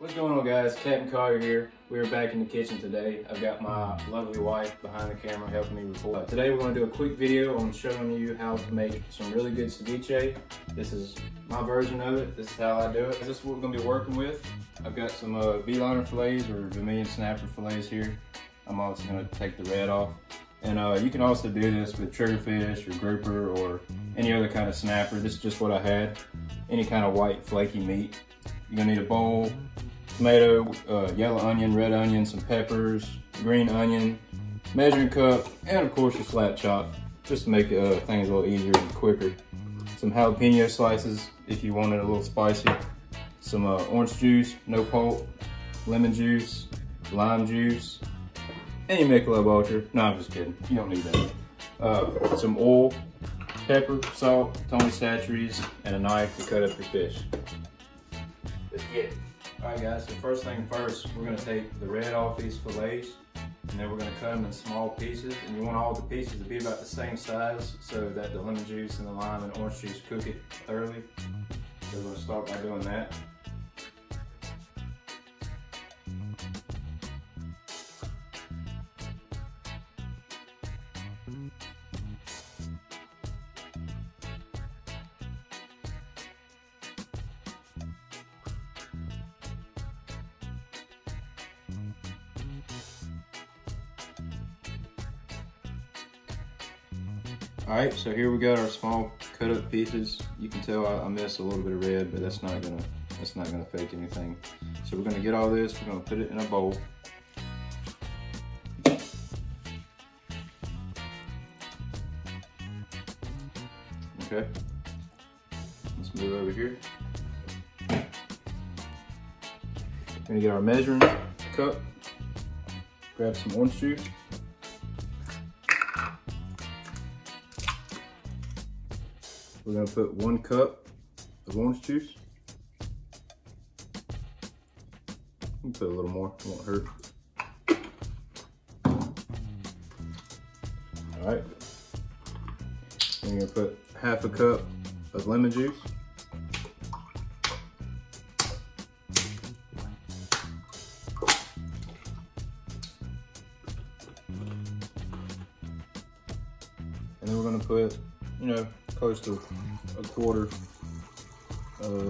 What's going on, guys? Captain Collier here. We're back in the kitchen today. I've got my lovely wife behind the camera helping me record. Today we're going to do a quick video on showing you how to make some really good ceviche. This is my version of it. This is how I do it. This is what we're going to be working with. I've got some V-liner fillets or vermilion snapper fillets here. I'm also going to take the red off. And you can also do this with triggerfish or grouper or any other kind of snapper. This is just what I had. Any kind of white flaky meat. You're going to need a bowl. Tomato, yellow onion, red onion, some peppers, green onion, measuring cup, and of course your slap chop, just to make things a little easier and quicker. Some jalapeno slices if you want it a little spicy. Some orange juice, no pulp, lemon juice, lime juice, and your Michelob Ultra. No, I'm just kidding. You don't need that. Some oil, pepper, salt, Tony Chachere's, and a knife to cut up your fish. Let's get it. Alright guys, so first thing first, we're going to take the red off these fillets, and then we're going to cut them in small pieces, and you want all the pieces to be about the same size so that the lemon juice and the lime and orange juice cook it thoroughly. So we're going to start by doing that. Alright, so here we got our small cut up pieces. You can tell I missed a little bit of red, but that's not gonna affect anything. So we're gonna get all this, we're gonna put it in a bowl. Okay. Let's move over here. We're gonna get our measuring cup, grab some orange juice. We're going to put 1 cup of orange juice. We'll put a little more, it won't hurt. Alright. We're going to put 1/2 cup of lemon juice. And then we're going to put, you know, close to 1/4 of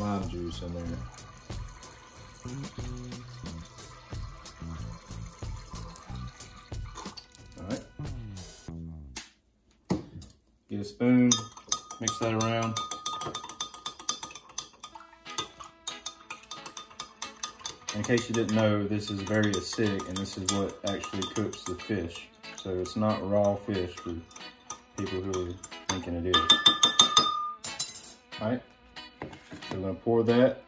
lime juice in there. All right. Get a spoon, mix that around. In case you didn't know, this is very acidic, and this is what actually cooks the fish. So it's not raw fish for people who are thinking it is. Alright, so we're going to pour that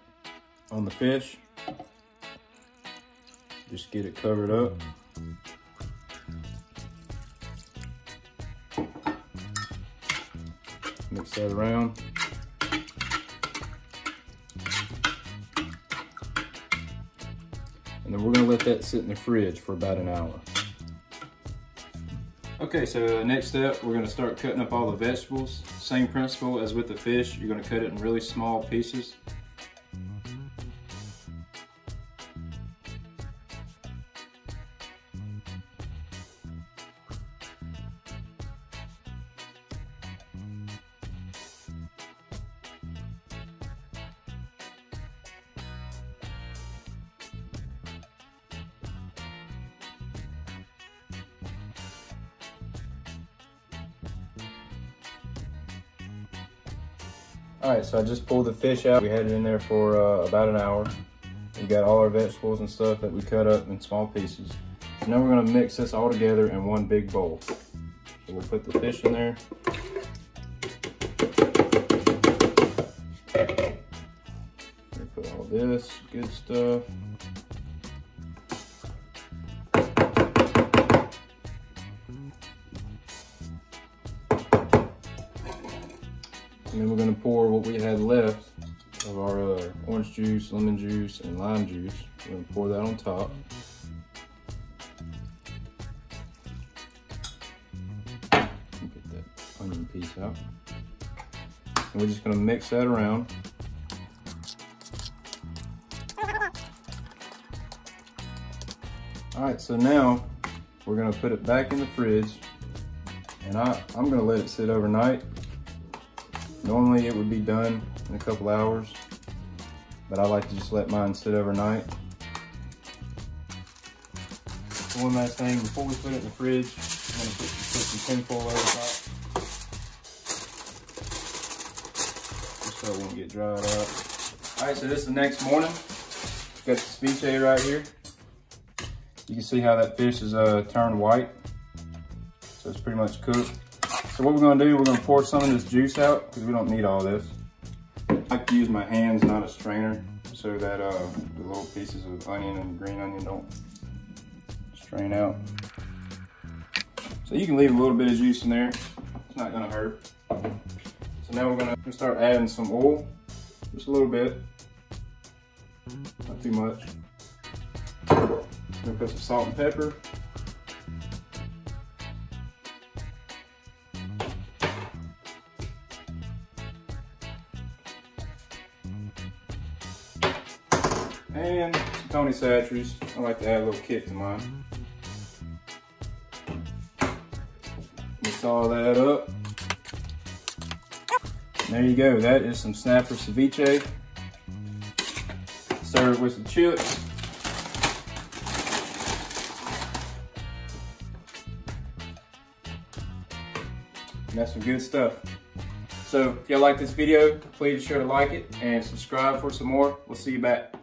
on the fish. Just get it covered up. Mix that around. And then we're going to let that sit in the fridge for about an hour. Okay, so next step, we're gonna start cutting up all the vegetables. Same principle as with the fish. You're gonna cut it in really small pieces. Alright, so I just pulled the fish out. We had it in there for about an hour. We got all our vegetables and stuff that we cut up in small pieces. So now we're going to mix this all together in one big bowl. So we'll put the fish in there. We'll put all this good stuff. And then we're going to pour what we had left of our orange juice, lemon juice, and lime juice. We're going to pour that on top. Get that onion piece out. And we're just going to mix that around. All right, so now we're gonna put it back in the fridge, and I'm gonna let it sit overnight. Normally it would be done in a couple hours, but I like to just let mine sit overnight. One last thing, before we put it in the fridge, I'm gonna put some tin foil over top. Just so it won't get dried up. All right, so this is the next morning. Got the ceviche right here. You can see how that fish is turned white. So it's pretty much cooked. So what we're gonna do, we're gonna pour some of this juice out because we don't need all this. I like to use my hands, not a strainer, so that the little pieces of onion and green onion don't strain out. So you can leave a little bit of juice in there. It's not gonna hurt. So now we're gonna start adding some oil, just a little bit, not too much. We're gonna put some salt and pepper. And some Tony Chachere's. I like to add a little kick to mine. Mix all that up. And there you go, that is some Snapper ceviche. Serve it with some chips. And that's some good stuff. So if y'all like this video, please be sure to like it and subscribe for some more. We'll see you back.